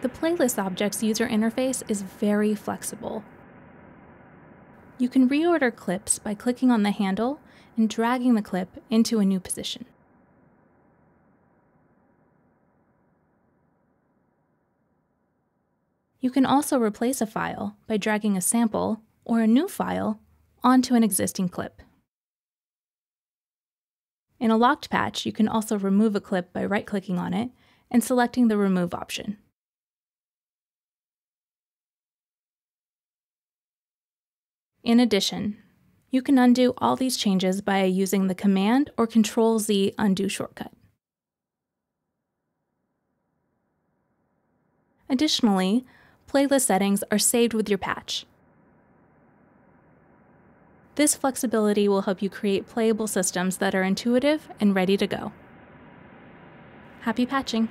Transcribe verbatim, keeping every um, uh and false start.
The Playlist Object's user interface is very flexible. You can reorder clips by clicking on the handle and dragging the clip into a new position. You can also replace a file by dragging a sample or a new file onto an existing clip. In a locked patch, you can also remove a clip by right-clicking on it and selecting the Remove option. In addition, you can undo all these changes by using the Command or Control Z undo shortcut. Additionally, playlist settings are saved with your patch. This flexibility will help you create playable systems that are intuitive and ready to go. Happy patching!